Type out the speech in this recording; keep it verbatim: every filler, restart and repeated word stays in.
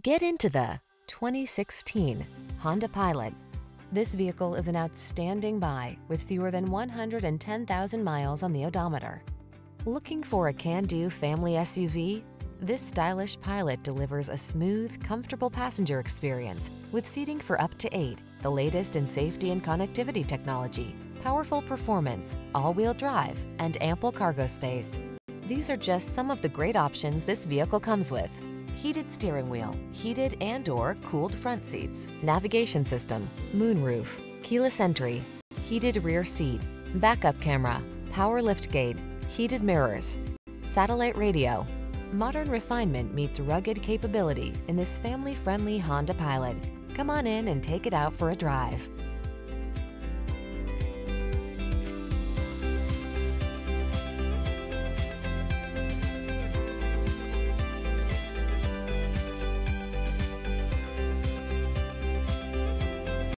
Get into the twenty sixteen Honda Pilot. This vehicle is an outstanding buy with fewer than one hundred ten thousand miles on the odometer. Looking for a can-do family S U V? This stylish Pilot delivers a smooth, comfortable passenger experience with seating for up to eight, the latest in safety and connectivity technology, powerful performance, all-wheel drive, and ample cargo space. These are just some of the great options this vehicle comes with: heated steering wheel, heated and or cooled front seats, navigation system, moonroof, keyless entry, heated rear seat, backup camera, power liftgate, heated mirrors, satellite radio. Modern refinement meets rugged capability in this family-friendly Honda Pilot. Come on in and take it out for a drive.